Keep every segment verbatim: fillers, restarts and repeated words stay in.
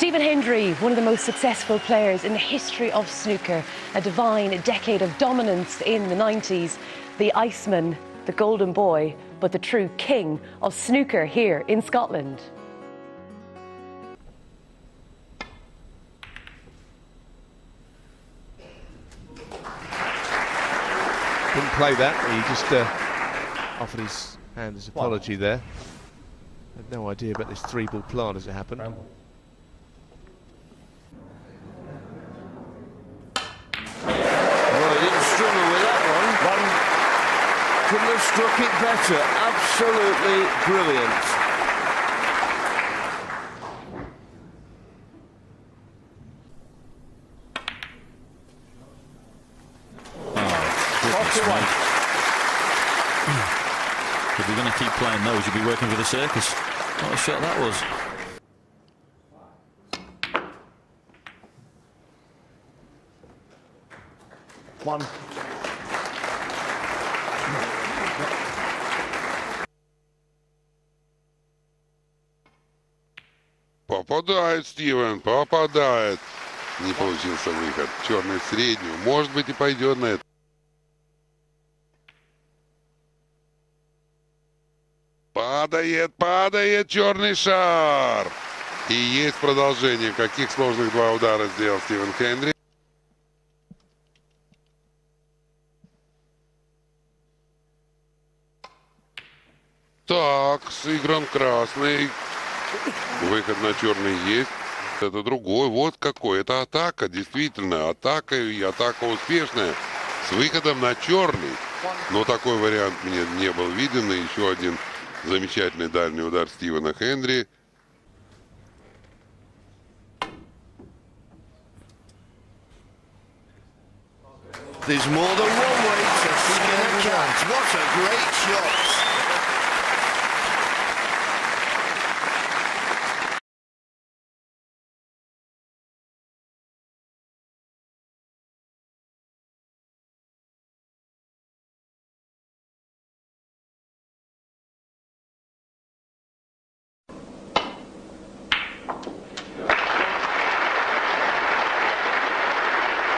Stephen Hendry, one of the most successful players in the history of snooker, a divine decade of dominance in the nineties, the Iceman, the Golden Boy, but the true king of snooker here in Scotland. Didn't play that, he just uh, offered his hand as apology wow. there. Had no idea about this three-ball plant as it happened. Ramble. Well, he didn't struggle with that one. One couldn't have struck it better. Absolutely brilliant. Oh, if you're going to keep playing those, you'll be working for the circus. What a shot that was. One. Попадает, Стивен, попадает. Не получился выход. Черный в среднюю. Может быть, и пойдет на это. Падает, падает черный шар. И есть продолжение. Каких сложных два удара сделал Стивен Хендри. Так, сыгран красный. Выход на черный есть. Это другой. Вот какой. Это атака, действительно. Атака и атака успешная. С выходом на черный. Но такой вариант мне не был виден. И еще один замечательный дальний удар Стивена Хендри. There's more than one way to Stephen Hendry. What a great shot.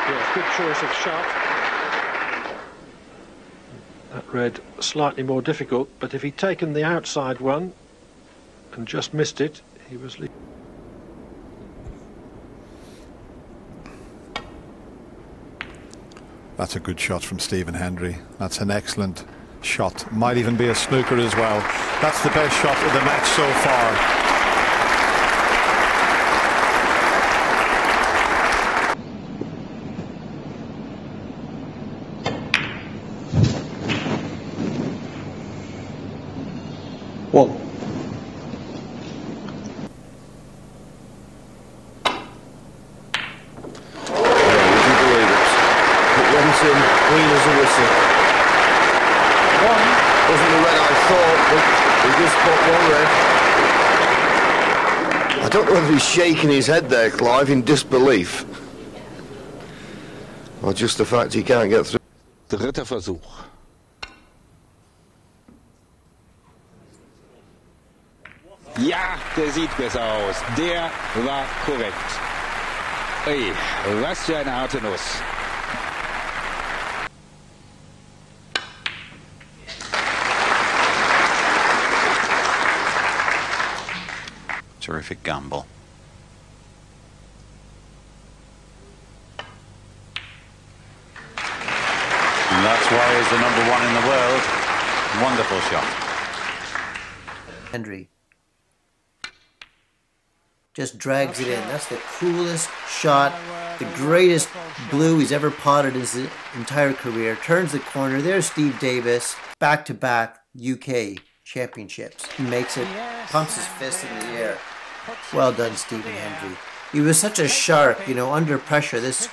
Yes, good choice of shot. That read slightly more difficult, but if he'd taken the outside one and just missed it, he was leaving. That's a good shot from Stephen Hendry. That's an excellent shot. Might even be a snooker as well. That's the best shot of the match so far. One. Wouldn't believe it. But one's in, clean as a whistle. One wasn't the red I thought, but he just got one red. I don't know if he's shaking his head there, Clive, in disbelief. Or just the fact he can't get through. Dritter Versuch. Ja, der sieht besser aus. Der war korrekt. Ey, was für eine harte Nuss. Terrific gamble. And that's why he's the number one in the world. Wonderful shot. Hendry just drags it in. That's the coolest shot, the greatest blue he's ever potted in his entire career. Turns the corner. There's Steve Davis, back-to-back U K championships. He makes it, pumps his fist in the air. Well done, Stephen Hendry. He was such a shark, you know, under pressure. This.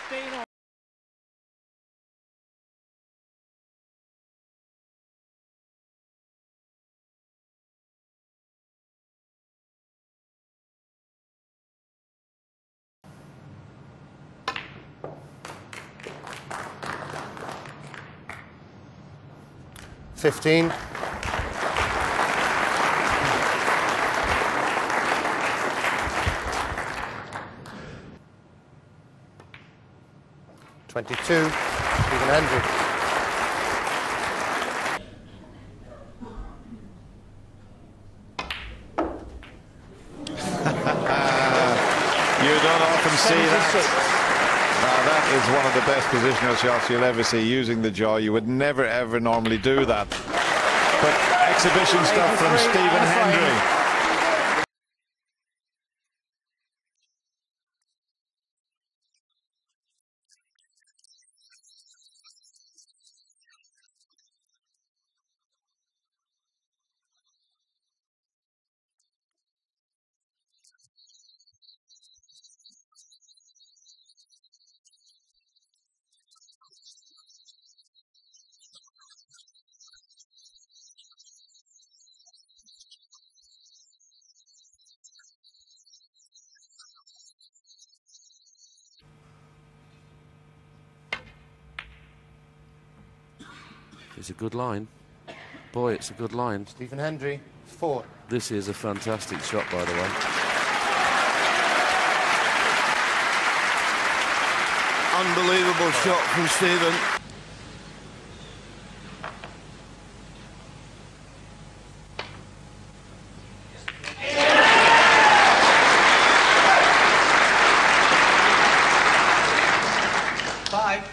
fifteen. twenty-two, Stephen Hendry. You don't often see that. Now, that is one of the best positional shots you'll ever see, using the jaw. You would never, ever normally do that. But exhibition stuff from Stephen Hendry. It's a good line. Boy, it's a good line. Stephen Hendry, four. This is a fantastic shot, by the way. Unbelievable shot from Stephen. Five.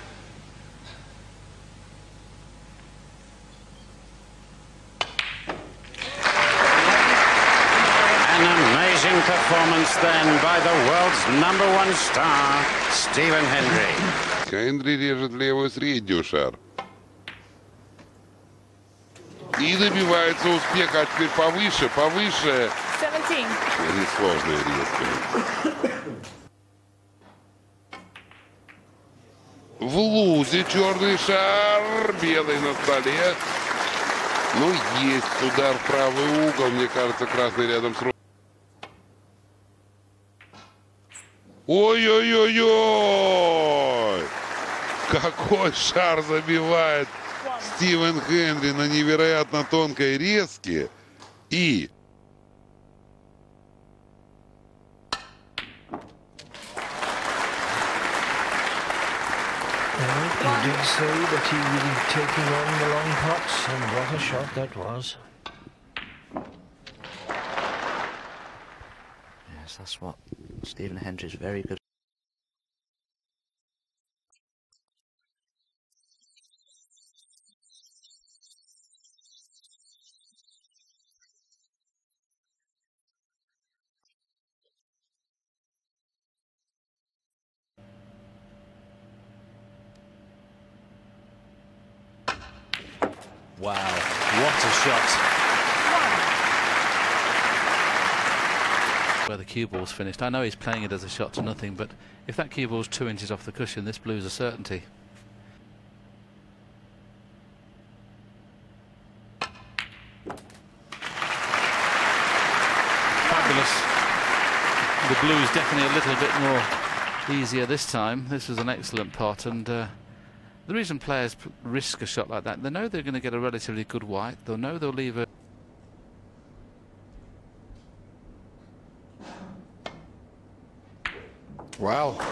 Performance then by the world's number one star, Stephen Hendry. Hendry режет левую среднюю шар. И добивается успеха. А теперь повыше, повыше. seventeen. Несложные резкие. В лузе черный шар, белый на столе. Ну, есть удар в правый угол. Мне кажется, красный рядом с рукой. Ой-ой-ой-ой! Какой шар забивает Стивен Hendry на невероятно тонкой резке. И... Well, he did say that he would be taking on the long pots, and what a shot that was. Yes, that's what Stephen Hendry is very good. Wow, what a shot. Where the cue ball's finished. I know he's playing it as a shot to nothing, but if that cue ball's two inches off the cushion, this blue's a certainty. Fabulous. The blue's definitely a little bit more easier this time. This was an excellent pot, and uh, the reason players risk a shot like that, they know they're going to get a relatively good white. They'll know they'll leave a Well, wow.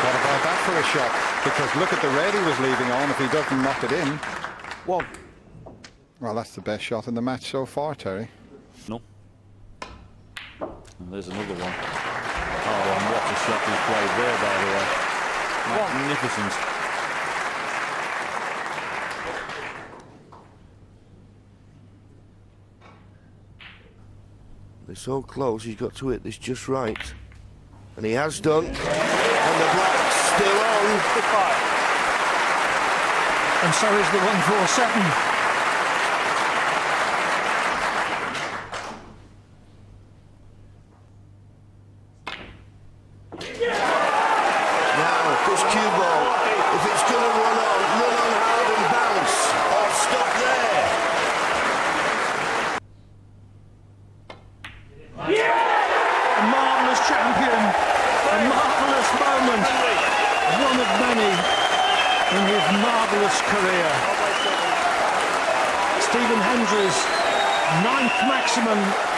What about that for a shot? Because look at the red he was leaving on. If he doesn't knock it in, well, well, that's the best shot in the match so far, Terry. No. And there's another one. Oh, and what a shot he played there, by the way. Magnificent. They're so close. He's got to hit this just right. And he has done, and the black's still on. And so is the one forty-seven. Now, this cue ball, if it's going to run on, run on hard and bounce, or stop there. Yeah! A marvellous champion. A marvellous moment, one of many in his marvellous career. Stephen Hendry's ninth maximum.